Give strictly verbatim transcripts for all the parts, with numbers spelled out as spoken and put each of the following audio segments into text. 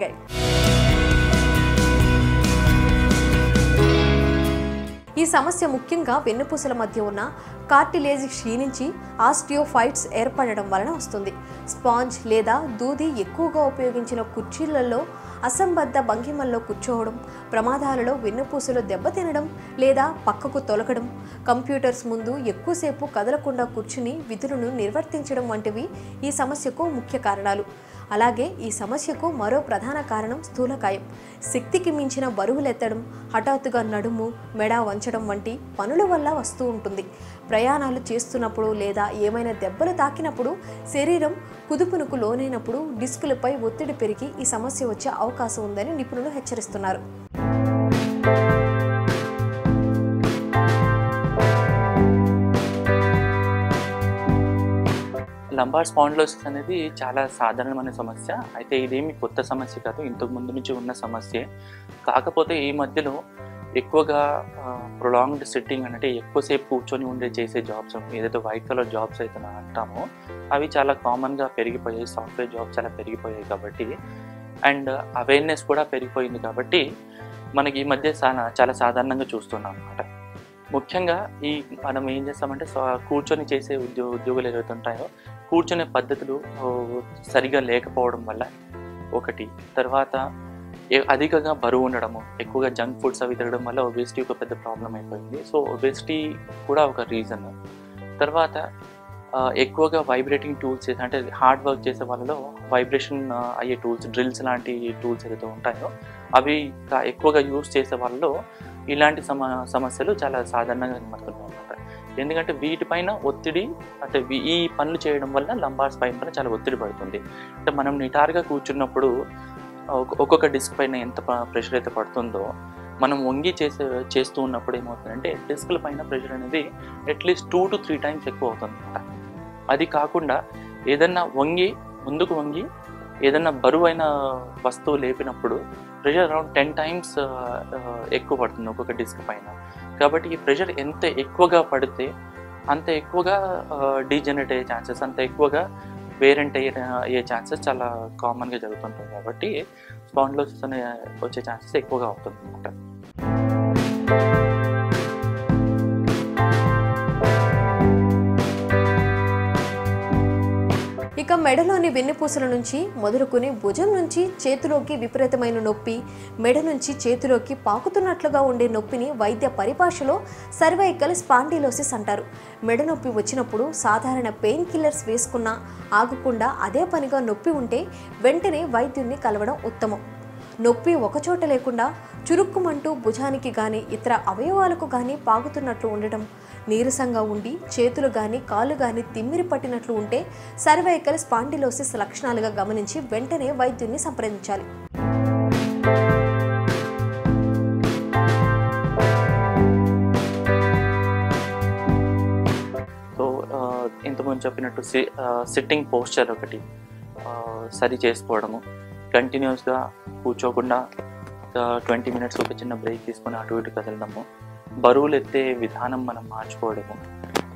category. ఈ సమస్య ముఖ్యంగా వెన్నుపూసల మధ్య ఉన్న కార్టిలేజ్ క్షీణించి ఆస్టియోఫైట్స్ ఏర్పడడం వలన వస్తుంది. స్పాంజ్ లేదా దూది ఎక్కువగా ఉపయోగించిన కుర్చీలలో అసంబద్ధ భంగిమల్లో కూర్చోవడం, ప్రమాదాలలో వెన్నుపూసలు దెబ్బతినడం లేదా పక్కకు తొలగడం, కంప్యూటర్స్ ముందు ఎక్కువసేపు కదలకుండా కూర్చుని విధులను నిర్వర్తించడం వంటివి ఈ సమస్యకు ముఖ్య కారణాలు. అలాగే ఈ సమస్యకు మరో ప్రధాన కారణం స్థూలకాయం. శక్తికి మించిన బరువులెత్తడం, హఠాత్తుగా నడుము, మెడ వంచడం వంటి పనుల వల్ల వస్తూ ఉంటుంది. ప్రయాణాలు చేస్తున్నప్పుడు లేదా ఏమైనా దెబ్బలు తాకినప్పుడు, శరీరం కుదుపునకు లోనైనప్పుడు డిస్కులపై ఒత్తిడి పెరిగి ఈ సమస్య వచ్చే అవకాశం ఉందని నిపుణులు హెచ్చరిస్తున్నారు. లంబార్ స్పాండిలోసిస్ అనేది చాలా సాధారణమైన సమస్య. అయితే ఇదేమి కొత్త సమస్య కాదు, ఇంతకు ముందు నుంచి ఉన్న సమస్యే. కాకపోతే ఈ మధ్యలో ఎక్కువగా ప్రొలాంగ్డ్ సిట్టింగ్ అంటే ఎక్కువసేపు కూర్చొని ఉండే చేసే జాబ్స్, ఏదైతే వైట్ కలర్ జాబ్స్ అయితే అంటామో అవి చాలా కామన్గా పెరిగిపోయాయి. సాఫ్ట్వేర్ జాబ్స్ చాలా పెరిగిపోయాయి కాబట్టి, అండ్ అవేర్నెస్ కూడా పెరిగిపోయింది కాబట్టి మనకి ఈ మధ్య చాలా సాధారణంగా చూస్తున్నాం అన్నమాట. ముఖ్యంగా ఈ మనం ఏం చేస్తామంటే కూర్చొని చేసే ఉద్యో ఉద్యోగులు ఏవైతే ఉంటాయో కూర్చునే పద్ధతులు సరిగా లేకపోవడం వల్ల ఒకటి, తర్వాత అధికంగా బరువు ఉండడము, ఎక్కువగా జంక్ ఫుడ్స్ అవి తినడం వల్ల ఒబేసిటీ ఒక పెద్ద ప్రాబ్లం అయిపోయింది. సో ఒబేసిటీ కూడా ఒక రీజన్. తర్వాత ఎక్కువగా వైబ్రేటింగ్ టూల్స్ అంటే హార్డ్ వర్క్ చేసే వాళ్ళలో వైబ్రేషన్ అయ్యే టూల్స్, డ్రిల్స్ లాంటి టూల్స్ ఏదైతే ఉంటాయో అవి ఎక్కువగా యూజ్ చేసే వాళ్ళలో ఇలాంటి సమ సమస్యలు చాలా సాధారణంగా కనబడుతూ ఉంటాయి. ఎందుకంటే వీటిపైన ఒత్తిడి, అంటే ఈ పనులు చేయడం వల్ల లంబార్ స్పైన్ పైన చాలా ఒత్తిడి పడుతుంది. అంటే మనం నిటారుగా కూర్చున్నప్పుడు ఒక్కొక్క డిస్క్ పైన ఎంత ప్రెషర్ అయితే పడుతుందో, మనం వంగి చేసే చేస్తూ ఉన్నప్పుడు ఏమవుతుందంటే డిస్క్ల పైన ప్రెషర్ అనేది at least two to three times ఎక్కువ అవుతుంది అనమాట. అది కాకుండా ఏదన్నా వంగి ముందుకు వంగి ఏదన్నా బరువైన వస్తువు లేపినప్పుడు ప్రెషర్ అరౌండ్ టెన్ టైమ్స్ ఎక్కువ పడుతుంది ఒక్కొక్క డిస్క్ పైన. కాబట్టి ఈ ప్రెషర్ ఎంత ఎక్కువగా పడితే అంత ఎక్కువగా డీజనరేట్ అయ్యే ఛాన్సెస్, అంత ఎక్కువగా వేరెంట్ అయ్యే అయ్యే ఛాన్సెస్ చాలా కామన్గా జరుగుతుంటుంది. కాబట్టి స్పాండిలోసిస్ అనే వచ్చే ఛాన్సెస్ ఎక్కువగా అవుతుంది అనమాట. ఇక మెడలోని వెన్నుపూసల నుంచి మొదలుకొని భుజం నుంచి చేతిలోకి విపరీతమైన నొప్పి, మెడ నుంచి చేతిలోకి పాకుతున్నట్లుగా ఉండే నొప్పిని వైద్య పరిభాషలో సర్వైకల్ స్పాండిలోసిస్ అంటారు. మెడ నొప్పి వచ్చినప్పుడు సాధారణ పెయిన్ కిల్లర్స్ వేసుకున్నా ఆగకుండా అదే పనిగా నొప్పి ఉంటే వెంటనే వైద్యుడిని కలవడం ఉత్తమం. నొప్పి ఒకచోట లేకుండా చురుక్కుమంటూ భుజానికి కానీ ఇతర అవయవాలకు కానీ పాగుతున్నట్లు ఉండటం, నీరసంగా ఉండి చేతులు కానీ కాళ్ళు కానీ తిమ్మిరి పట్టినట్లు ఉంటే సర్వైకల్ స్పాండిలోసిస్ లక్షణాలుగా గమనించి వెంటనే వైద్యుడిని సంప్రదించాలి. సో ఇంతకుముందు చెప్పినట్టు సిట్టింగ్ పోస్చర్ ఒకటి సరి చేసుకోవడము, కంటిన్యూస్గా కూర్చోకుండా ట్వంటీ మినిట్స్ ఒక చిన్న బ్రేక్ తీసుకొని అటు ఇటు కదలడము, బరువులు ఎత్తే విధానం మనం మార్చుకోవడము,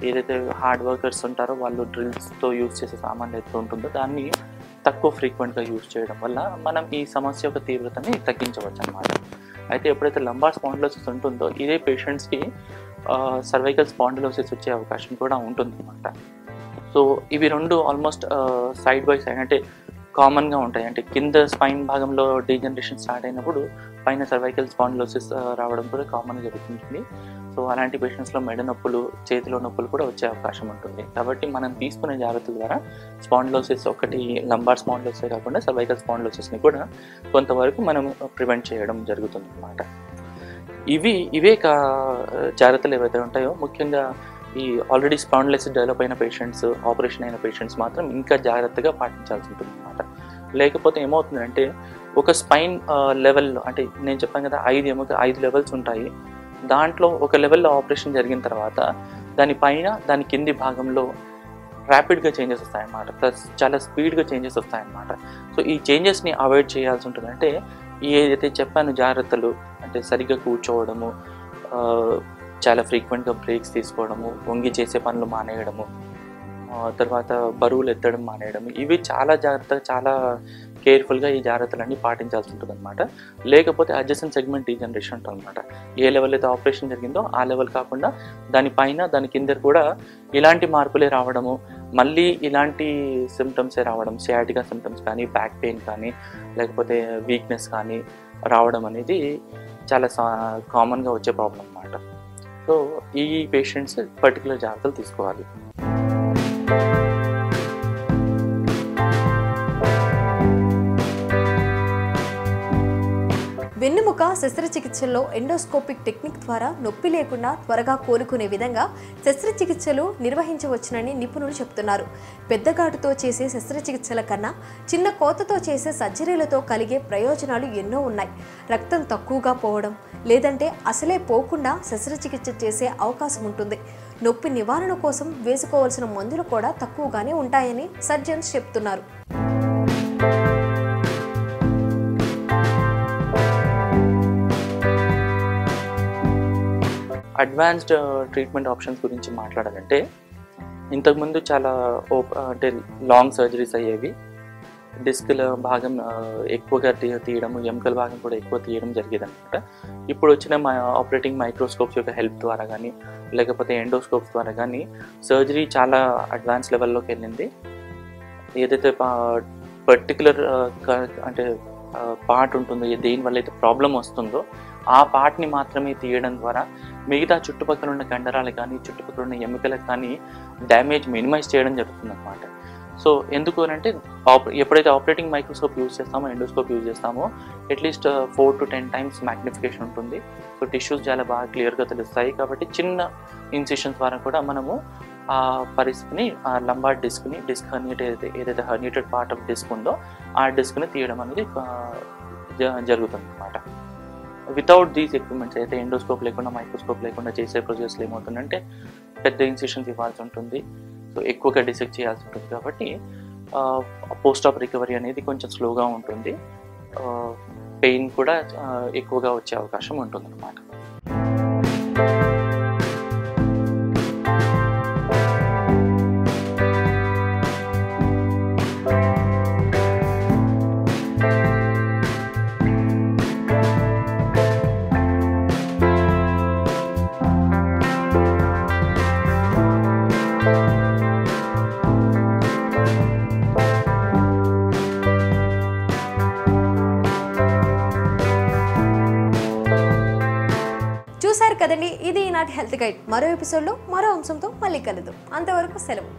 ఏదైతే హార్డ్ వర్కర్స్ ఉంటారో వాళ్ళు డ్రిల్స్తో యూజ్ చేసే సామాన్లు ఎత్తు ఉంటుందో దాన్ని తక్కువ ఫ్రీక్వెంట్గా యూజ్ చేయడం వల్ల మనం ఈ సమస్య యొక్క తీవ్రతని తగ్గించవచ్చు అన్నమాట. అయితే ఎప్పుడైతే లంబార్ స్పాండిలోసిస్ ఉంటుందో ఇదే పేషెంట్స్కి సర్వైకల్ స్పాండిలోసిస్ వచ్చే అవకాశం కూడా ఉంటుందన్నమాట. సో ఇవి రెండు ఆల్మోస్ట్ సైడ్ బై సైడ్ అంటే కామన్గా ఉంటాయి. అంటే కింద స్పైన్ భాగంలో డీజనరేషన్ స్టార్ట్ అయినప్పుడు పైన సర్వైకల్ స్పాండిలోసిస్ రావడం కూడా కామన్గా జరుగుతుంటుంది. సో అలాంటి పేషెంట్స్లో మెడ నొప్పులు, చేతిలో నొప్పులు కూడా వచ్చే అవకాశం ఉంటుంది. కాబట్టి మనం తీసుకునే జాగ్రత్తల ద్వారా స్పాండిలోసిస్ ఒకటి, లంబార్ స్పాండిలోసిస్ కాకుండా సర్వైకల్ స్పాండిలోసిస్ని కూడా కొంతవరకు మనం ప్రివెంట్ చేయడం జరుగుతుంది అన్నమాట. ఇవి ఇవే కా జాగ్రత్తలు ఏవైతే ఉంటాయో, ముఖ్యంగా ఈ ఆల్రెడీ స్పాండిలోసిస్ డెవలప్ అయిన పేషెంట్స్, ఆపరేషన్ అయిన పేషెంట్స్ మాత్రం ఇంకా జాగ్రత్తగా పాటించాల్సి ఉంటుంది అన్నమాట. లేకపోతే ఏమవుతుందంటే ఒక స్పైన్ లెవెల్లో, అంటే నేను చెప్పాను కదా ఐదు ఏమో ఐదు లెవెల్స్ ఉంటాయి, దాంట్లో ఒక లెవెల్లో ఆపరేషన్ జరిగిన తర్వాత దానిపైన దాని కింది భాగంలో ర్యాపిడ్గా చేంజెస్ వస్తాయన్నమాట. చాలా స్పీడ్గా చేంజెస్ వస్తాయన్నమాట. సో ఈ చేంజెస్ని అవాయిడ్ చేయాల్సి ఉంటుంది. అంటే ఏదైతే చెప్పాను జాగ్రత్తలు, అంటే సరిగ్గా కూర్చోవడము, చాలా ఫ్రీక్వెంట్గా బ్రేక్స్ తీసుకోవడము, వంగి చేసే పనులు మానేయడము, తర్వాత బరువులు ఎత్తడం మానేయడము, ఇవి చాలా జాగ్రత్తగా చాలా కేర్ఫుల్గా ఈ జాగ్రత్తలన్నీ పాటించాల్సి ఉంటుందన్నమాట. లేకపోతే అడ్జసెంట్ సెగ్మెంట్ డీజనరేషన్ ఉంటుందన్నమాట. ఏ లెవెల్ అయితే ఆపరేషన్ జరిగిందో ఆ లెవెల్ కాకుండా దానిపైన దాని కింద కూడా ఇలాంటి మార్పులే రావడము, మళ్ళీ ఇలాంటి సిమ్టమ్సే రావడం, సియాటికా సిమ్టమ్స్ కానీ బ్యాక్ పెయిన్ కానీ లేకపోతే వీక్నెస్ కానీ రావడం అనేది చాలా కామన్గా వచ్చే ప్రాబ్లం అన్నమాట. సో ఈ పేషెంట్స్ పర్టికులర్ జాగ్రత్తలు తీసుకోవాలి. వెన్నుముక శస్త్రచికిత్సలో ఎండోస్కోపిక్ టెక్నిక్ ద్వారా నొప్పి లేకుండా త్వరగా కోలుకునే విధంగా శస్త్రచికిత్సలు నిర్వహించవచ్చునని నిపుణులు చెబుతున్నారు. పెద్ద ఘాటుతో చేసే శస్త్రచికిత్సల కన్నా చిన్న కోతతో చేసే సర్జరీలతో కలిగే ప్రయోజనాలు ఎన్నో ఉన్నాయి. రక్తం తక్కువగా పోవడం లేదంటే అసలే పోకుండా శస్త్రచికిత్స చేసే అవకాశం ఉంటుంది. నొప్పి నివారణ కోసం వేసుకోవాల్సిన మందులు కూడా తక్కువగానే ఉంటాయని సర్జన్స్ చెప్తున్నారు. అడ్వాన్స్డ్ ట్రీట్మెంట్ ఆప్షన్స్ గురించి మాట్లాడాలంటే ఇంతకుముందు చాలా ఓప అంటే లాంగ్ సర్జరీస్ అయ్యేవి. డిస్క్ల భాగం ఎక్కువగా తీయడము, ఎముకల భాగం కూడా ఎక్కువ తీయడం జరిగేదన్నమాట. ఇప్పుడు వచ్చిన మా ఆపరేటింగ్ మైక్రోస్కోప్స్ యొక్క హెల్ప్ ద్వారా కానీ లేకపోతే ఎండోస్కోప్స్ ద్వారా కానీ సర్జరీ చాలా అడ్వాన్స్ లెవెల్లోకి వెళ్ళింది. ఏదైతే పర్టికులర్ అంటే పార్ట్ ఉంటుందో, దేనివల్ల అయితే ప్రాబ్లం వస్తుందో ఆ పార్ట్ని మాత్రమే తీయడం ద్వారా మిగతా చుట్టుపక్కల ఉన్న కండరాలు కానీ చుట్టుపక్కల ఉన్న ఎముకలకు కానీ డ్యామేజ్ మినిమైజ్ చేయడం జరుగుతుంది అన్నమాట. సో ఎందుకు అంటే ఎప్పుడైతే ఆపరేటింగ్ మైక్రోస్కోప్ యూజ్ చేస్తామో, ఎండోస్కోప్ యూజ్ చేస్తామో at least four to ten times magnification ఉంటుంది. సో టిష్యూస్ చాలా బాగా క్లియర్గా తెలుస్తాయి. కాబట్టి చిన్న ఇన్సిషన్ ద్వారా కూడా మనము ఆ పరిస్థితిని, ఆ లంబార్ డిస్క్ని, డిస్క్ హర్నియేటెడ్ ఏదైతే హర్నియేటెడ్ పార్ట్ ఆఫ్ డిస్క్ ఉందో ఆ డిస్క్ని తీయడం అనేది జరుగుతుంది అన్నమాట. వితౌట్ దీస్ ఎక్విప్మెంట్స్ అయితే ఎండోస్కోప్ లేకుండా మైక్రోస్కోప్ లేకుండా చేసే ప్రొసెస్లు ఏమవుతుందంటే పెద్ద ఇన్సిషన్స్ ఇవ్వాల్సి ఉంటుంది. సో ఎక్కువగా డిసెక్ట్ చేయాల్సి ఉంటుంది. కాబట్టి పోస్ట్ ఆఫ్ రికవరీ అనేది కొంచెం స్లోగా ఉంటుంది. పెయిన్ కూడా ఎక్కువగా వచ్చే అవకాశం ఉంటుంది అన్నమాట. చూశారు కదండి, ఇది ఈనాటి హెల్త్ గైడ్. మరో ఎపిసోడ్లో మరో అంశంతో మళ్ళీ కలుద్దాం. అంతవరకు సెలవు.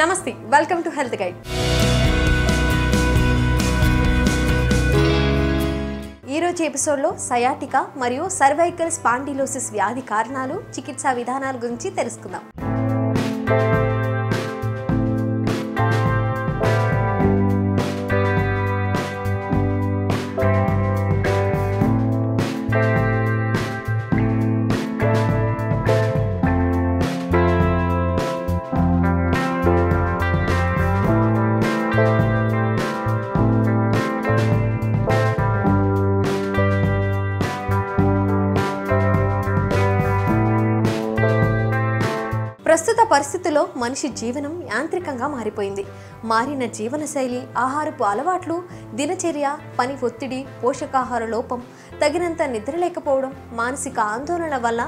నమస్తే, వెల్కమ్ టు హెల్త్ గైడ్. ఈరోజు ఎపిసోడ్లో సయాటికా మరియు సర్వైకల్ స్పాండిలోసిస్ వ్యాధి కారణాలు, చికిత్సా విధానాల గురించి తెలుసుకుందాం. ప్రస్తుత పరిస్థితుల్లో మనిషి జీవనం యాంత్రికంగా మారిపోయింది. మారిన జీవనశైలి, ఆహారపు అలవాట్లు, దినచర్య, పని ఒత్తిడి, పోషకాహార లోపం, తగినంత నిద్ర లేకపోవడం, మానసిక ఆందోళన వల్ల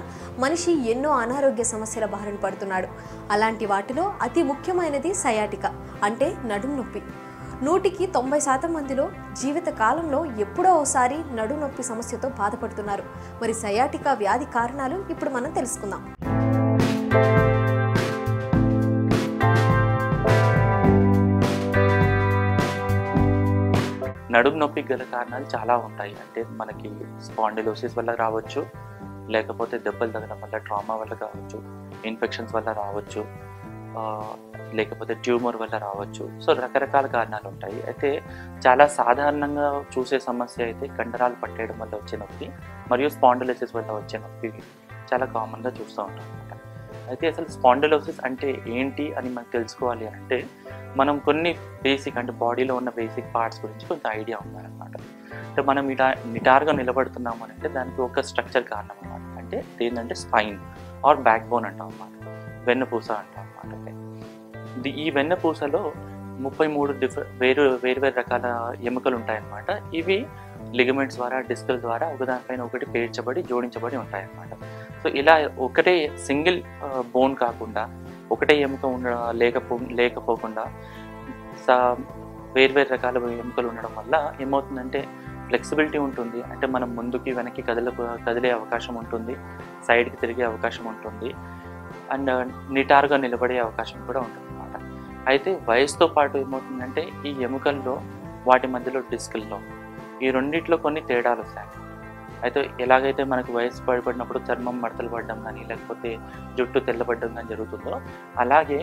మనిషి ఎన్నో అనారోగ్య సమస్యల బారిన పడుతున్నాడు. అలాంటి వాటిలో అతి ముఖ్యమైనది సయాటికా, అంటే నడుము నొప్పి. నూటికి తొంభై శాతం మందిలో జీవిత కాలంలో ఎప్పుడో ఒకసారి నడుము నొప్పి సమస్యతో బాధపడుతున్నారు. మరి సయాటికా వ్యాధి కారణాలు ఇప్పుడు మనం తెలుసుకుందాం. నడుము నొప్పికి గల కారణాలు చాలా ఉంటాయి. అంటే మనకి స్పాండిలోసిస్ వల్ల రావచ్చు, లేకపోతే దెబ్బలు తగ్గడం వల్ల, ట్రామా వల్ల కావచ్చు, ఇన్ఫెక్షన్స్ వల్ల రావచ్చు, లేకపోతే ట్యూమర్ వల్ల రావచ్చు. సో రకరకాల కారణాలు ఉంటాయి. అయితే చాలా సాధారణంగా చూసే సమస్య అయితే కండరాలు పట్టేయడం వల్ల వచ్చే నొప్పి మరియు స్పాండిలోసిస్ వల్ల వచ్చే నొప్పి చాలా కామన్గా చూస్తూ ఉంటాం అనమాట. అయితే అసలు స్పాండిలోసిస్ అంటే ఏంటి అని మనం తెలుసుకోవాలి అంటే మనం కొన్ని బేసిక్ అంటే బాడీలో ఉన్న బేసిక్ పార్ట్స్ గురించి కొంత ఐడియా ఉండాలన్నమాట. అంటే మనం ఇటా నిటారుగా నిలబడుతున్నాము అంటే దానికి ఒక స్ట్రక్చర్ కారణం అన్నమాట. అంటే ఏంటంటే స్పైన్ ఆర్ బ్యాక్ బోన్ అంటాం అన్నమాట, వెన్నపూస అంటాం అన్నమాట. ఈ వెన్నపూసలో ముప్పై మూడు డిఫరె వేరు వేరు వేరు రకాల ఎముకలు ఉంటాయన్నమాట. ఇవి లిగమెంట్స్ ద్వారా డిస్కుల ద్వారా ఒకదానిపైన ఒకటి పేర్చబడి జోడించబడి ఉంటాయన్నమాట. సో ఇలా ఒకటే సింగిల్ బోన్ కాకుండా ఒకటే ఎముక ఉండ లేకపో లేకపోకుండా సా వేర్వేరు రకాల ఎముకలు ఉండడం వల్ల ఏమవుతుందంటే ఫ్లెక్సిబిలిటీ ఉంటుంది. అంటే మనం ముందుకి వెనక్కి కదల కదిలే అవకాశం ఉంటుంది, సైడ్కి తిరిగే అవకాశం ఉంటుంది, అండ్ నిటారుగా నిలబడే అవకాశం కూడా ఉంటుంది అన్నమాట. అయితే వయసుతో పాటు ఏమవుతుందంటే ఈ ఎముకల్లో వాటి మధ్యలో డిస్కుల్లో ఈ రెండిట్లో కొన్ని తేడాలు వస్తాయి. అయితే ఎలాగైతే మనకు వయసు పడిపడినప్పుడు చర్మం మడతలు పడడం కానీ లేకపోతే జుట్టు తెల్లబడడం కానీ జరుగుతుందో, అలాగే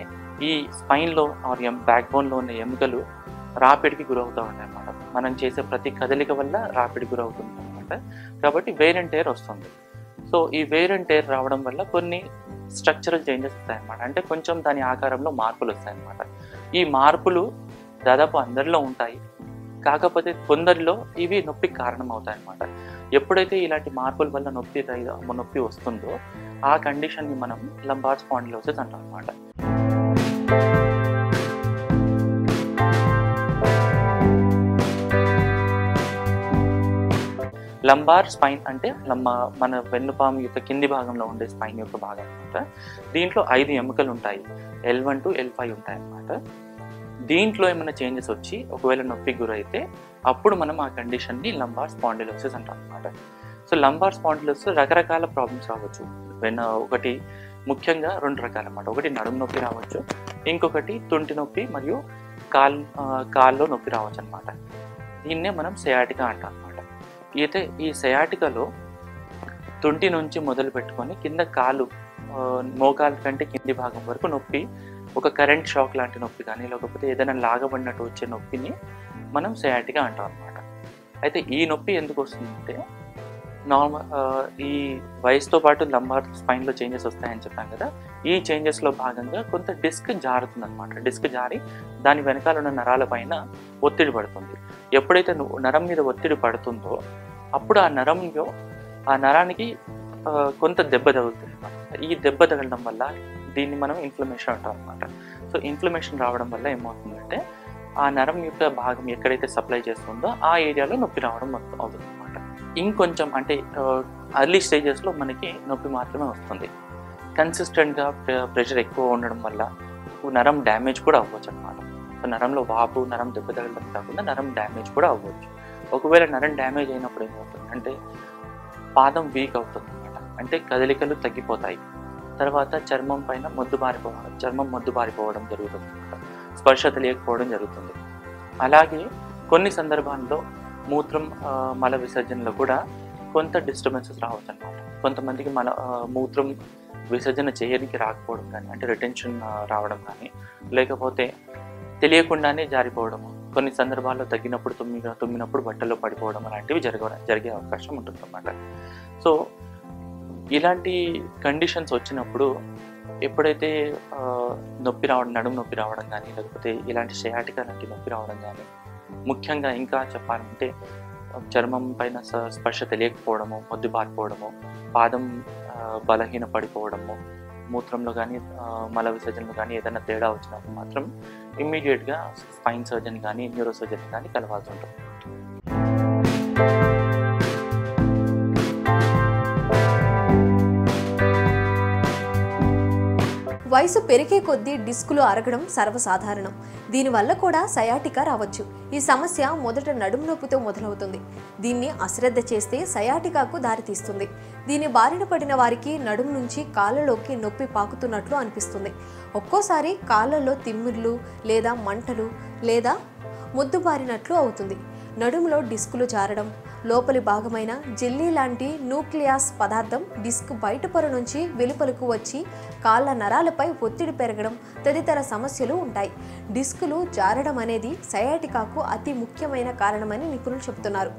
ఈ స్పైన్లో ఆర్ ఎం బ్యాక్ బోన్లో ఉన్న ఎముకలు రాపిడికి గురవుతూ ఉంటాయి అన్నమాట. మనం చేసే ప్రతి కదలిక వల్ల రాపిడికి గురవుతుంది అనమాట. కాబట్టి వేర్ అండ్ టేర్ వస్తుంది. సో ఈ వేర్ అండ్ టేర్ రావడం వల్ల కొన్ని స్ట్రక్చరల్ చేంజెస్ వస్తాయన్నమాట. అంటే కొంచెం దాని ఆకారంలో మార్పులు వస్తాయన్నమాట. ఈ మార్పులు దాదాపు అందరిలో ఉంటాయి, కాకపోతే కొందరిలో ఇవి నొప్పికి కారణం అవుతాయి అన్నమాట. ఎప్పుడైతే ఇలాంటి మార్పుల వల్ల నొప్పి నొప్పి వస్తుందో ఆ కండిషన్ని మనం లంబార్ స్పాండిలోసిస్ అంటాం అన్నమాట. లంబార్ స్పైన్ అంటే లంబా మన వెన్నుపాము యొక్క కింది భాగంలో ఉండే స్పైన్ యొక్క భాగం అనమాట. దీంట్లో ఐదు ఎముకలు ఉంటాయి, L one to L five ఉంటాయి అన్నమాట. దీంట్లో ఏమైనా చేంజెస్ వచ్చి ఒకవేళ నొప్పికి గురైతే అప్పుడు మనం ఆ కండిషన్ని లంబార్ స్పాండిలోసిస్ అంటాం అనమాట. సో లంబార్ స్పాండిలోసిస్ రకరకాల ప్రాబ్లమ్స్ రావచ్చు. వెన్న ఒకటి ముఖ్యంగా రెండు రకాల అన్నమాట. ఒకటి నడుము నొప్పి రావచ్చు, ఇంకొకటి తుంటి నొప్పి మరియు కాల్ కాల్లో నొప్పి రావచ్చు అనమాట. దీన్నే మనం సయాటికా అంటాం అన్నమాట. అయితే ఈ సయాటికాలో తుంటి నుంచి మొదలు పెట్టుకొని కింద కాలు మోకాల కంటే కింది భాగం వరకు నొప్పి, ఒక కరెంట్ షాక్ లాంటి నొప్పి కానీ లేకపోతే ఏదైనా లాగబడినట్టు వచ్చే నొప్పిని మనం సయాటికా అంటాం అన్నమాట. అయితే ఈ నొప్పి ఎందుకు వస్తుందంటే నార్మల్ ఈ వయసుతో పాటు లంబార్ స్పైన్లో చేంజెస్ వస్తాయని చెప్పాం కదా, ఈ చేంజెస్లో భాగంగా కొంత డిస్క్ జారుతుంది అనమాట. డిస్క్ జారి దాని వెనకాల ఉన్న నరాల పైన ఒత్తిడి పడుతుంది. ఎప్పుడైతే నరం మీద ఒత్తిడి పడుతుందో అప్పుడు ఆ నరంలో ఆ నరానికి కొంత దెబ్బ తగులుతుంది అనమాట. ఈ దెబ్బ తగలడం వల్ల దీన్ని మనం ఇన్ఫ్లమేషన్ అంటాం అనమాట. సో ఇన్ఫ్లమేషన్ రావడం వల్ల ఏమవుతుందంటే ఆ నరం యొక్క భాగం ఎక్కడైతే సప్లై చేస్తుందో ఆ ఏరియాలో నొప్పి రావడం అవుతుంది అనమాట. ఇంకొంచెం అంటే అర్లీ స్టేజెస్లో మనకి నొప్పి మాత్రమే వస్తుంది. కన్సిస్టెంట్గా ప్రెషర్ ఎక్కువ ఉండడం వల్ల నరం డ్యామేజ్ కూడా అవ్వచ్చు అన్నమాట. సో నరంలో వాపు, నరం దెబ్బ తగలడం కాకుండా నరం డ్యామేజ్ కూడా అవ్వచ్చు. ఒకవేళ నరం డ్యామేజ్ అయినప్పుడు ఏమవుతుంది అంటే పాదం వీక్ అవుతుంది అన్నమాట. అంటే కదలికలు తగ్గిపోతాయి. తర్వాత చర్మం పైన మొద్దు బారిపోవడం చర్మం మొద్దు బారిపోవడం జరుగుతుంది అన్నమాట. స్పర్శ తెలియకపోవడం జరుగుతుంది. అలాగే కొన్ని సందర్భాల్లో మూత్రం మల విసర్జనలో కూడా కొంత డిస్టర్బెన్సెస్ రావచ్చు అన్నమాట. కొంతమందికి మల మూత్రం విసర్జన చేయడానికి రాకపోవడం కానీ అంటే రిటెన్షన్ రావడం కానీ లేకపోతే తెలియకుండానే జారిపోవడము, కొన్ని సందర్భాల్లో తగ్గినప్పుడు తుమ్మి తుమ్మినప్పుడు బట్టల్లో పడిపోవడం అలాంటివి జరగ జరిగే అవకాశం ఉంటుంది అన్నమాట. సో ఇలాంటి కండిషన్స్ వచ్చినప్పుడు ఎప్పుడైతే నొప్పి రావడం నడుము నొప్పి రావడం కానీ లేకపోతే ఇలాంటి సయాటికా లాంటి నొప్పి రావడం కానీ, ముఖ్యంగా ఇంకా చెప్పాలంటే చర్మం పైన స్పర్శ తెలియకపోవడము, మొద్దు బారిపోవడము, పాదం బలహీన పడిపోవడము, మూత్రంలో కానీ మల విసర్జనలో కానీ ఏదైనా తేడా వచ్చినప్పుడు మాత్రం ఇమ్మీడియట్గా స్పైన్ సర్జన్ కానీ న్యూరో సర్జన్ కానీ కలవాల్సి ఉంటుంది. వయసు పెరిగే కొద్దీ డిస్కులు అరగడం సర్వసాధారణం. దీనివల్ల కూడా సయాటికా రావచ్చు. ఈ సమస్య మొదట నడుము నొప్పితో మొదలవుతుంది. దీన్ని అశ్రద్ధ చేస్తే సయాటికాకు దారితీస్తుంది. దీని బారిన పడిన వారికి నడుము నుంచి కాళ్ళలోకి నొప్పి పాకుతున్నట్లు అనిపిస్తుంది. ఒక్కోసారి కాళ్ళలో తిమ్మిర్లు లేదా మంటలు లేదా ముద్దుబారినట్లు అవుతుంది. నడుములో డిస్కులు జారడం, లోపలి భాగమైన జెల్లీ లాంటి న్యూక్లియస్ పదార్థం డిస్క్ బయట పొర నుంచి వెలుపలకు వచ్చి కాళ్ళ నరాలపై ఒత్తిడి పెరగడం తదితర సమస్యలు ఉంటాయి. డిస్కులు జారడం అనేది సయాటికాకు అతి ముఖ్యమైన కారణమని నిపుణులు చెబుతున్నారు.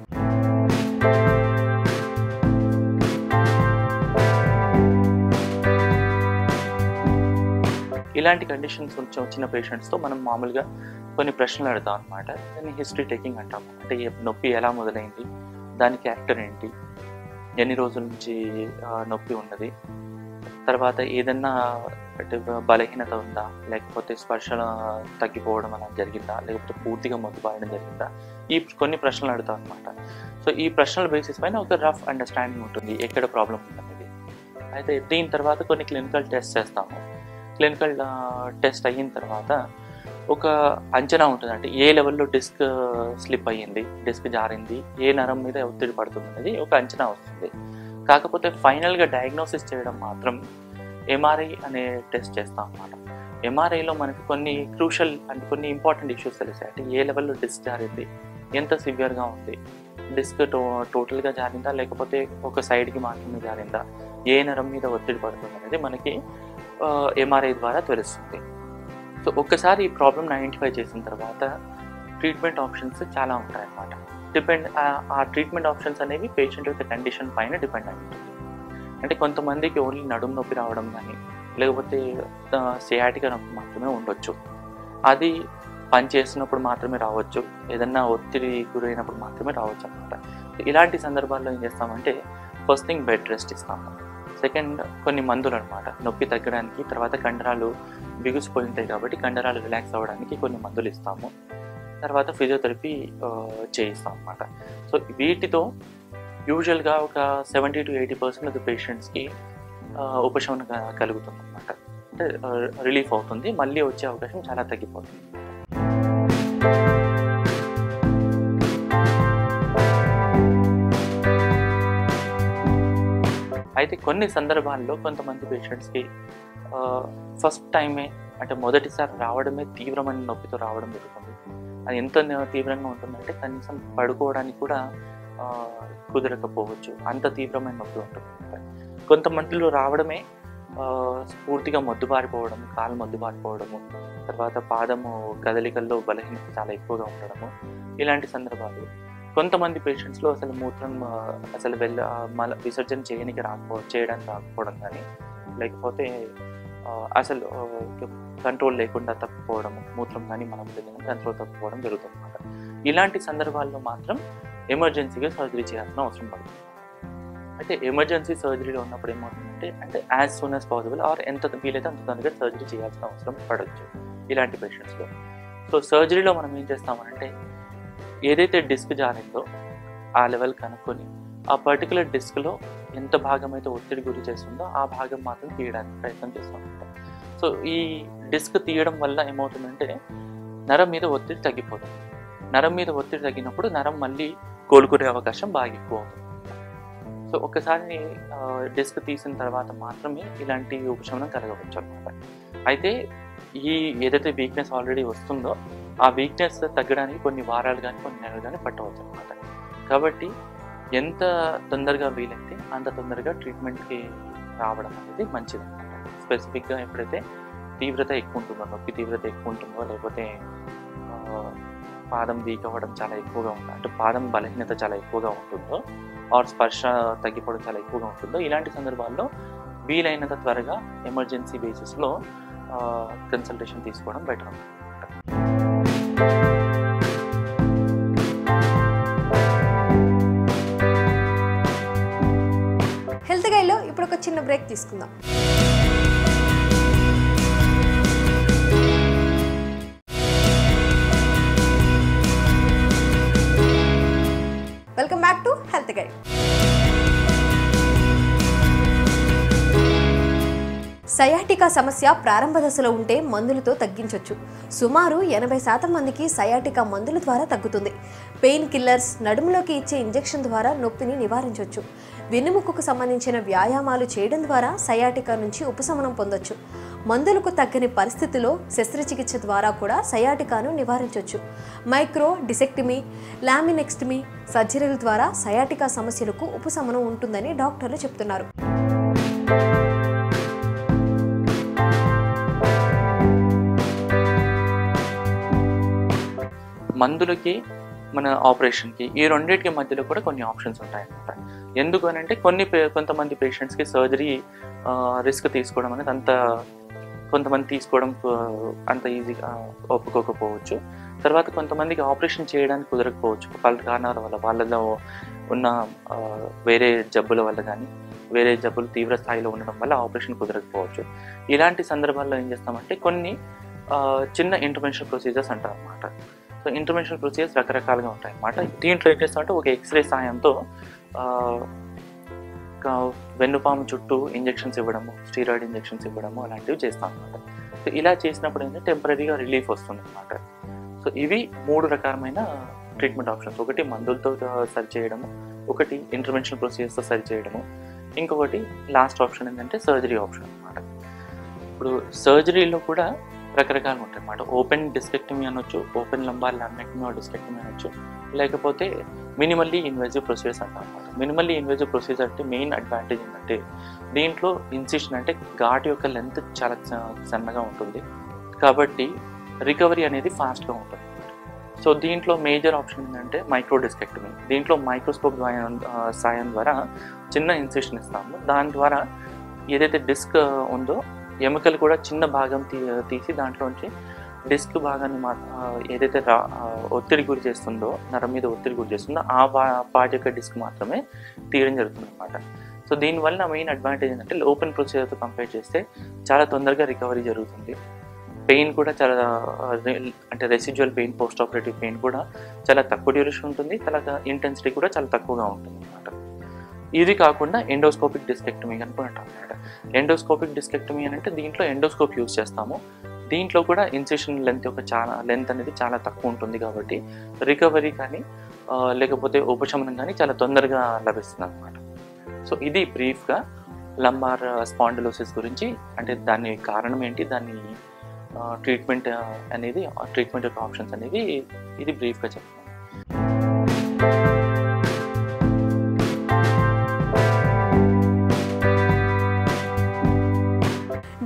ఇలాంటి కండిషన్స్ కొంచెం వచ్చిన పేషెంట్స్తో మనం మామూలుగా కొన్ని ప్రశ్నలు అడుగుతాం అనమాట. దాన్ని హిస్టరీ టేకింగ్ అంటాం. అంటే నొప్పి ఎలా మొదలైంది, దాని క్యారెక్టర్ ఏంటి, ఎన్ని రోజుల నుంచి నొప్పి ఉన్నది, తర్వాత ఏదన్నా అంటే బలహీనత ఉందా, లేకపోతే స్పర్శ తగ్గిపోవడం అలా జరిగిందా, లేకపోతే పూర్తిగా మొత్తం బాయడం జరిగిందా, ఈ కొన్ని ప్రశ్నలు అడుగుతాం అనమాట. సో ఈ ప్రశ్నల బేసిస్ పైన ఒక రఫ్ అండర్స్టాండింగ్ ఉంటుంది ఎక్కడ ప్రాబ్లం ఉందనేది. అయితే దీని తర్వాత కొన్ని క్లినికల్ టెస్ట్ చేస్తాము. క్లినికల్ టెస్ట్ అయిన తర్వాత ఒక అంచనా ఉంటుంది. అంటే ఏ లెవెల్లో డిస్క్ స్లిప్ అయ్యింది, డిస్క్ జారింది, ఏ నరం మీద ఒత్తిడి పడుతుంది అనేది ఒక అంచనా వస్తుంది. కాకపోతే ఫైనల్గా డయాగ్నోసిస్ చేయడం మాత్రం ఎంఆర్ఐ అనే టెస్ట్ చేస్తాం అన్నమాట. ఎంఆర్ఐలో మనకి కొన్ని క్రూషల్ అంటే కొన్ని ఇంపార్టెంట్ ఇష్యూస్ తెలుస్తాయి. అంటే ఏ లెవెల్లో డిస్క్ జారింది, ఎంత సివియర్గా ఉంది, డిస్క్ టో టోటల్గా జారిందా లేకపోతే ఒక సైడ్కి మాత్రమే జారిందా, ఏ నరం మీద ఒత్తిడి పడుతుంది అనేది మనకి ఎంఆర్ఐ ద్వారా తెలుస్తుంది. సో ఒక్కసారి ఈ ప్రాబ్లమ్ని ఐడెంటిఫై చేసిన తర్వాత ట్రీట్మెంట్ ఆప్షన్స్ చాలా ఉంటాయన్నమాట. డిపెండ్ ఆ ట్రీట్మెంట్ ఆప్షన్స్ అనేవి పేషెంట్ యొక్క కండిషన్ పైన డిపెండ్ అయి ఉంటుంది. అంటే కొంతమందికి ఓన్లీ నడుము నొప్పి రావడం కానీ లేకపోతే సియాటికా నొప్పి మాత్రమే ఉండొచ్చు. అది పని చేసినప్పుడు మాత్రమే రావచ్చు, ఏదన్నా ఒత్తిడి గురైనప్పుడు మాత్రమే రావచ్చు అన్నమాట. ఇలాంటి సందర్భాల్లో ఏం చేస్తామంటే ఫస్ట్ థింగ్ బెడ్ రెస్ట్ ఇస్తాము. సెకండ్ కొన్ని మందులు అనమాట నొప్పి తగ్గడానికి. తర్వాత కండరాలు బిగుసిపోయి ఉంటాయి కాబట్టి కండరాలు రిలాక్స్ అవ్వడానికి కొన్ని మందులు ఇస్తాము. తర్వాత ఫిజియోథెరపీ చేయిస్తాం అనమాట. సో వీటితో యూజువల్గా ఒక seventy to eighty percent of the పేషెంట్స్కి ఉపశమనం కలుగుతుంది అనమాట. అంటే రిలీఫ్ అవుతుంది, మళ్ళీ వచ్చే అవకాశం చాలా తగ్గిపోతుంది. అయితే కొన్ని సందర్భాల్లో కొంతమంది పేషెంట్స్కి ఫస్ట్ టైమే అంటే మొదటిసారి రావడమే తీవ్రమైన నొప్పితో రావడం జరుగుతుంది. అది ఎంత తీవ్రంగా ఉంటుందంటే కనీసం పడుకోవడానికి కూడా కుదరకపోవచ్చు, అంత తీవ్రమైన నొప్పి ఉంటుంది. కొంతమందిలో రావడమే పూర్తిగా మొద్దుబారిపోవడం, కాలు మొద్దుబారిపోవడము, తర్వాత పాదము కదలికల్లో బలహీనత చాలా ఎక్కువగా ఉండడము, ఇలాంటి సందర్భాలు. కొంతమంది పేషెంట్స్లో అసలు మూత్రం అసలు వెళ్ళ మళ్ళీ విసర్జన చేయడానికి రాకపో చేయడానికి రాకపోవడం కానీ లేకపోతే అసలు కంట్రోల్ లేకుండా తప్పిపోవడం, మూత్రం కానీ మనం లేకుండా కంట్రోల్ తప్పిపోవడం జరుగుతుంది అనమాట. ఇలాంటి సందర్భాల్లో మాత్రం ఎమర్జెన్సీగా సర్జరీ చేయాల్సిన అవసరం పడుతుంది. అయితే ఎమర్జెన్సీ సర్జరీలో ఉన్నప్పుడు ఏమవుతుందంటే అంటే as soon as possible or ఎంత వీలైతే అంత తొందరగా సర్జరీ చేయాల్సిన అవసరం పడవచ్చు ఇలాంటి పేషెంట్స్లో. సో సర్జరీలో మనం ఏం చేస్తామంటే ఏదైతే డిస్క్ జారిందో ఆ లెవెల్ కనుక్కొని ఆ పర్టికులర్ డిస్క్లో ఎంత భాగం అయితే ఒత్తిడి గురి చేస్తుందో ఆ భాగం మాత్రం తీయడానికి ప్రయత్నం చేస్తూ ఉంటాం. సో ఈ డిస్క్ తీయడం వల్ల ఏమవుతుందంటే నరం మీద ఒత్తిడి తగ్గిపోతుంది. నరం మీద ఒత్తిడి తగ్గినప్పుడు నరం మళ్ళీ కోలుకునే అవకాశం బాగా ఎక్కువ అవుతుంది. సో ఒకసారి డిస్క్ తీసిన తర్వాత మాత్రమే ఇలాంటి ఉపశమనం కలగవచ్చు అనమాట. అయితే ఈ ఏదైతే వీక్నెస్ ఆల్రెడీ వస్తుందో ఆ వీక్నెస్ తగ్గడానికి కొన్ని వారాలు కానీ కొన్ని నెలలు కానీ పట్టవచ్చు అనమాట. కాబట్టి ఎంత తొందరగా వీలైతే అంత తొందరగా ట్రీట్మెంట్కి రావడం అనేది మంచిది అనమాట. స్పెసిఫిక్గా ఎప్పుడైతే తీవ్రత ఎక్కువ ఉంటుందో, నొప్పి తీవ్రత ఎక్కువ ఉంటుందో, లేకపోతే పాదం వీక్ అవ్వడం చాలా ఎక్కువగా ఉంటుంది, అంటే పాదం బలహీనత చాలా ఎక్కువగా ఉంటుందో, ఆర్ స్పర్శ తగ్గిపోవడం చాలా ఎక్కువగా ఉంటుందో, ఇలాంటి సందర్భాల్లో వీలైనంత త్వరగా ఎమర్జెన్సీ బేసిస్లో కన్సల్టేషన్ తీసుకోవడం బెటర్ అవుతుంది. హెల్త్ గైడ్లో ఇప్పుడు ఒక చిన్న బ్రేక్ తీసుకుందాం. Welcome back to health guide. Sciatica సమస్య ప్రారంభ దశలో ఉంటే మందులతో తగ్గించవచ్చు. సుమారు ఎనభై శాతం మందికి సయాటికా మందుల ద్వారా తగ్గుతుంది. పెయిన్ కిల్లర్స్, నడుములోకి ఇచ్చే ఇంజెక్షన్ ద్వారా నొప్పిని నివారించవచ్చు. వెన్నుముక్కకు సంబంధించిన వ్యాయామాలు చేయడం ద్వారా సయాటికా నుంచి ఉపశమనం పొందొచ్చు. మందులకు తగ్గని పరిస్థితిలో శస్త్రచికిత్స ద్వారా కూడా సయాటికాను నివారించవచ్చు. మైక్రో డిసెక్టమీ, లామినెక్టమీ సర్జరీల ద్వారా సయాటికా సమస్యలకు ఉపశమనం ఉంటుందని డాక్టర్లు చెప్తున్నారు. మందులకి మన ఆపరేషన్కి ఈ రెండింటికి మధ్యలో కూడా కొన్ని ఆప్షన్స్ ఉంటాయన్నమాట. ఎందుకు అని అంటే కొన్ని కొంతమంది పేషెంట్స్కి సర్జరీ రిస్క్ తీసుకోవడం అనేది అంత కొంతమంది తీసుకోవడం అంత ఈజీగా ఒప్పుకోకపోవచ్చు. తర్వాత కొంతమందికి ఆపరేషన్ చేయడానికి కుదరకపోవచ్చు, వాళ్ళ కారణాల వల్ల, వాళ్ళలో ఉన్న వేరే జబ్బుల వల్ల కానీ వేరే జబ్బులు తీవ్ర స్థాయిలో ఉండడం వల్ల ఆపరేషన్ కుదరకపోవచ్చు. ఇలాంటి సందర్భాల్లో ఏం చేస్తామంటే కొన్ని చిన్న ఇంటర్వెన్షన్ ప్రొసీజర్స్ అంటారు అన్నమాట. సో ఇంటర్వెన్షనల్ ప్రొసీజర్స్ రకరకాలుగా ఉంటాయన్నమాట. దీంట్లో ఏం చేస్తామంటే ఒక ఎక్స్రే సాయంతో వెన్నుపాము చుట్టూ ఇంజెక్షన్స్ ఇవ్వడము, స్టీరాయిడ్ ఇంజెక్షన్స్ ఇవ్వడము అలాంటివి చేస్తాం అనమాట. సో ఇలా చేసినప్పుడు ఏంటంటే టెంపరీగా రిలీఫ్ వస్తుంది అనమాట. సో ఇవి మూడు రకాలమైన ట్రీట్మెంట్ ఆప్షన్స్. ఒకటి మందులతో సరి చేయడము, ఒకటి ఇంటర్వెన్షనల్ ప్రొసీజర్స్తో సరి చేయడము, ఇంకొకటి లాస్ట్ ఆప్షన్ ఏంటంటే సర్జరీ ఆప్షన్ అనమాట. ఇప్పుడు సర్జరీలో కూడా రకరకాలుగా ఉంటాయి అన్నమాట. ఓపెన్ డిస్పెక్టమీ అనొచ్చు, open lumbar laminectomy or discectomy అనొచ్చు, లేకపోతే మినిమల్లీ ఇన్వేజివ్ ప్రొసీజర్స్ అంటారు అనమాట. మినిమల్లీ ఇన్వేజివ్ ప్రొసీజర్ అంటే మెయిన్ అడ్వాంటేజ్ ఏంటంటే దీంట్లో ఇన్సిషన్ అంటే ఘాటు యొక్క లెంత్ చాలా సన్నగా ఉంటుంది కాబట్టి రికవరీ అనేది ఫాస్ట్గా ఉంటుంది. సో దీంట్లో మేజర్ ఆప్షన్ ఏంటంటే మైక్రో డిస్పెక్టమీ. దీంట్లో మైక్రోస్కోప్ ద్వారా సాయం ద్వారా చిన్న ఇన్సిషన్ ఇస్తాము. దాని ద్వారా ఏదైతే డిస్క్ ఉందో ఎముకలు కూడా చిన్న భాగం తీ తీసి దాంట్లోంచి డిస్క్ భాగాన్ని మా ఏదైతే రా ఒత్తిడి గురి చేస్తుందో, నరం మీద ఒత్తిడి గురి చేస్తుందో ఆ పార్ట్ యొక్క డిస్క్ మాత్రమే తీయడం జరుగుతుంది అనమాట. సో దీనివల్ల మెయిన్ అడ్వాంటేజ్ ఏంటంటే ఓపెన్ ప్రొసీజర్తో కంపేర్ చేస్తే చాలా తొందరగా రికవరీ జరుగుతుంది. పెయిన్ కూడా చాలా అంటే residual pain, post operative pain కూడా చాలా తక్కువ డ్యూరేషన్ ఉంటుంది, అలాగే ఇంటెన్సిటీ కూడా చాలా తక్కువగా ఉంటుంది అనమాట. ఇది కాకుండా ఎండోస్కోపిక్ డిస్పెక్టమీ అనుకుంటాం అనమాట. ఎండోస్కోపిక్ డిస్పెక్టమీ అని అంటే దీంట్లో ఎండోస్కోప్ యూజ్ చేస్తాము. దీంట్లో కూడా ఇన్సిషన్ లెంత్ యొక్క చాలా లెంత్ అనేది చాలా తక్కువ ఉంటుంది కాబట్టి రికవరీ కానీ లేకపోతే ఉపశమనం కానీ చాలా తొందరగా లభిస్తుంది అనమాట. సో ఇది బ్రీఫ్గా లంబార్ స్పాండిలోసిస్ గురించి, అంటే దాని కారణం ఏంటి, దాని ట్రీట్మెంట్ అనేది, ట్రీట్మెంట్ యొక్క ఆప్షన్స్ అనేది ఇది బ్రీఫ్గా చెప్తాను.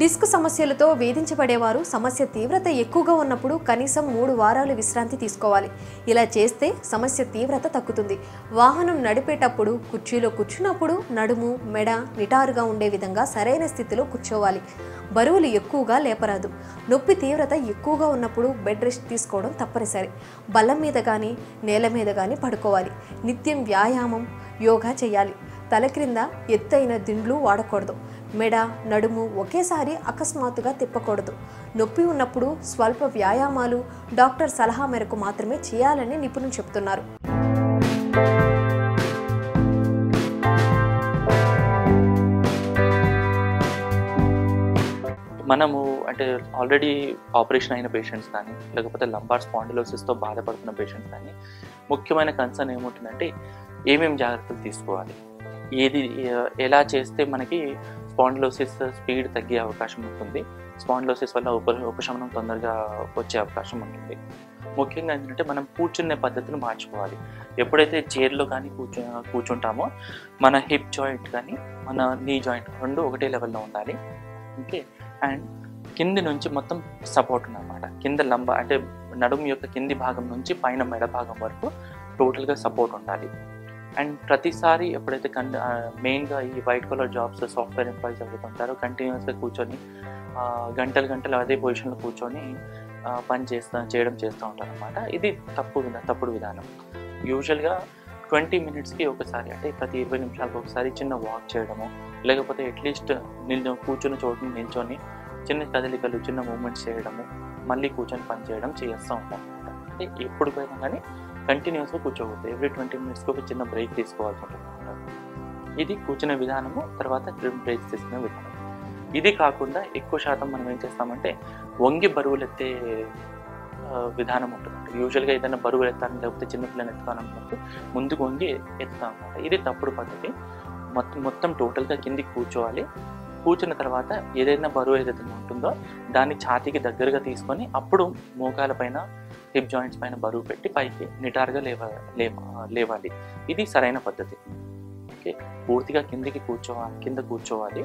డిస్క్ సమస్యలతో వేధించబడేవారు సమస్య తీవ్రత ఎక్కువగా ఉన్నప్పుడు కనీసం మూడు వారాలు విశ్రాంతి తీసుకోవాలి. ఇలా చేస్తే సమస్య తీవ్రత తగ్గుతుంది. వాహనం నడిపేటప్పుడు, కుర్చీలో కూర్చున్నప్పుడు నడుము, మెడ నిటారుగా ఉండే విధంగా సరైన స్థితిలో కూర్చోవాలి. బరువులు ఎక్కువగా లేపరాదు. నొప్పి తీవ్రత ఎక్కువగా ఉన్నప్పుడు బెడ్ రెస్ట్ తీసుకోవడం తప్పనిసరి. బల్ల మీద కానీ నేల మీద కానీ పడుకోవాలి. నిత్యం వ్యాయామం, యోగా చేయాలి. తల క్రింద ఎత్తైన దిండ్లు వాడకూడదు. మెడ, నడుము ఒకేసారి అకస్మాత్తుగా తిప్పకూడదు. నొప్పి ఉన్నప్పుడు స్వల్ప వ్యాయామాలు డాక్టర్ సలహా మేరకు మాత్రమే చేయాలని నిపుణులు చెబుతున్నారు. మనము అంటే ఆల్రెడీ ఆపరేషన్ అయిన పేషెంట్స్ కానీ లేకపోతే లంబార్ స్పాండిలోసిస్తో బాధపడుతున్న పేషెంట్స్ కానీ ముఖ్యమైన కన్సర్న్ ఏముంటుందంటే ఏమేమి జాగ్రత్తలు తీసుకోవాలి, ఏది ఎలా చేస్తే మనకి స్పాండిలోసిస్ స్పీడ్ తగ్గే అవకాశం ఉంటుంది, స్పాండిలోసిస్ వల్ల ఉప ఉపశమనం తొందరగా వచ్చే అవకాశం ఉంటుంది. ముఖ్యంగా ఏంటంటే మనం కూర్చునే పద్ధతిని మార్చుకోవాలి. ఎప్పుడైతే చైర్లో కానీ కూర్చు కూర్చుంటామో మన హిప్ జాయింట్ కానీ మన నీ జాయింట్ రెండు ఒకటే లెవెల్లో ఉండాలి. ఓకే, అండ్ కింది నుంచి మొత్తం సపోర్ట్ ఉందన్నమాట. కింద లంబ అంటే నడుము యొక్క కింది భాగం నుంచి పైన మెడ భాగం వరకు టోటల్గా సపోర్ట్ ఉండాలి. అండ్ ప్రతిసారి ఎప్పుడైతే కన్ మెయిన్గా ఈ white colour jobs, software employees ఎవరైతే ఉంటారో కంటిన్యూస్గా కూర్చొని గంటలు గంటలు అదే పొజిషన్లో కూర్చొని పని చేస్తా చేయడం చేస్తూ ఉంటారు అనమాట. ఇది తప్పు విధా తప్పుడు విధానం. యూజువల్గా ట్వంటీ మినిట్స్కి ఒకసారి అంటే ప్రతి ఇరవై నిమిషాలకు ఒకసారి చిన్న వాక్ చేయడము, లేకపోతే అట్లీస్ట్ నిల్చొని కూర్చొని చోటు నిల్చొని చిన్న కదలికలు, చిన్న మూమెంట్స్ చేయడము, మళ్ళీ కూర్చొని పని చేయడం చేస్తూ ఉంటాం అనమాట. అంటే ఎప్పుడు పోయినా కానీ కంటిన్యూస్గా కూర్చోకూడదు. ఎవ్రీ ట్వంటీ మినిట్స్కి ఒక చిన్న బ్రేక్ తీసుకోవాల్సి ఉంటుంది. ఇది కూర్చునే విధానము, తర్వాత బ్రేక్స్ తీసుకునే విధానం. ఇది కాకుండా ఎక్కువ శాతం మనం ఏం చేస్తామంటే వంగి బరువులు ఎత్తే విధానం ఉంటుందంటే యూజువల్గా ఏదైనా బరువులు ఎత్తాలని లేకపోతే చిన్నపిల్లని ఎత్తుకోవాలనుకుంటే ముందుకు వంగి ఎత్తుతాం అనమాట. ఇది తప్పుడు పద్ధతి. మొత్తం మొత్తం టోటల్గా కిందికి కూర్చోవాలి. కూర్చున్న తర్వాత ఏదైనా బరువు ఏదైతే ఉంటుందో దాన్ని ఛాతీకి దగ్గరగా తీసుకొని అప్పుడు మోకాల పైన హిప్ జాయింట్స్ పైన బరువు పెట్టి పైకి నిటారుగా లేవ లేవాలి. ఇది సరైన పద్ధతి. ఓకే, పూర్తిగా కిందికి కూర్చోవాలి కింద కూర్చోవాలి.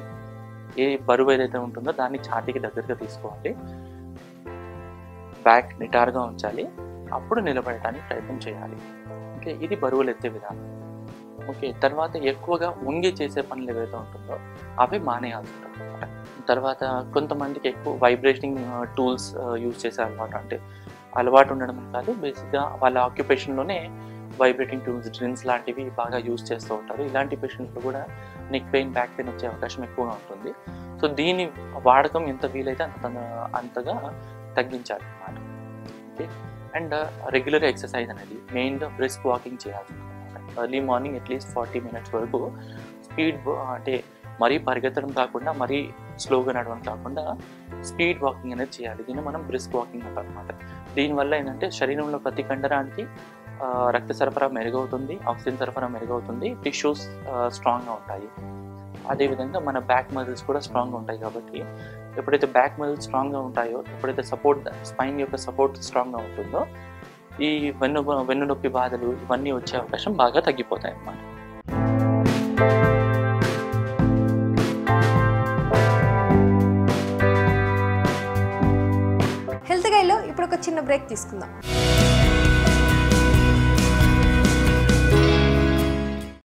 ఏ బరువు ఏదైతే ఉంటుందో దాన్ని ఛాతీకి దగ్గరగా తీసుకోవాలి, బ్యాక్ నిటారుగా ఉంచాలి, అప్పుడు నిలబడటానికి ప్రయత్నం చేయాలి. ఓకే, ఇది బరువులు ఎత్తే విధానం. ఓకే, తర్వాత ఎక్కువగా ఉంగి చేసే పనులు ఏవైతే ఉంటుందో అవి మానేయాల్సి ఉంటుంది అనమాట. తర్వాత కొంతమందికి ఎక్కువ వైబ్రేటింగ్ టూల్స్ యూజ్ చేసే అలవాటు, అంటే అలవాటు ఉండడం కాదు, బేసిక్గా వాళ్ళ ఆక్యుపేషన్లోనే వైబ్రేటింగ్ టూల్స్ డ్రిల్స్ లాంటివి బాగా యూజ్ చేస్తూ ఉంటారు. ఇలాంటి పేషెంట్లు కూడా నెక్ పెయిన్ బ్యాక్ పెయిన్ వచ్చే అవకాశం ఎక్కువగా ఉంటుంది. సో దీని వాడకం ఎంత వీలైతే అంత అంతగా తగ్గించాలి అన్నమాట. ఓకే, అండ్ రెగ్యులర్ ఎక్సర్సైజ్ అనేది మెయిన్గా బ్రిస్క్ వాకింగ్ చేయాలి. Early morning at least forty minutes వరకు స్పీడ్ అంటే మరీ పరిగెత్తడం కాకుండా మరీ స్లోగా నడవడం కాకుండా స్పీడ్ వాకింగ్ అనేది చేయాలి. దీన్ని మనం బ్రిస్క్ వాకింగ్ అంటాం అనమాట. దీనివల్ల ఏంటంటే శరీరంలో ప్రతి కండరానికి రక్త సరఫరా మెరుగవుతుంది, ఆక్సిజన్ సరఫరా మెరుగవుతుంది, టిష్యూస్ స్ట్రాంగ్గా ఉంటాయి, అదేవిధంగా మన బ్యాక్ మజిల్స్ కూడా స్ట్రాంగ్గా ఉంటాయి. కాబట్టి ఎప్పుడైతే బ్యాక్ మజిల్స్ స్ట్రాంగ్గా ఉంటాయో, ఎప్పుడైతే సపోర్ట్ స్పైన్ యొక్క సపోర్ట్ స్ట్రాంగ్గా ఉంటుందో ఈ వెన్ను వెన్నునొప్పి బాధలు ఇవన్నీ వచ్చే అవకాశం బాగా తగ్గిపోతాయి అన్నమాట. హెల్త్ గైడ్లో ఇప్పుడు ఒక చిన్న బ్రేక్ తీసుకుందాం.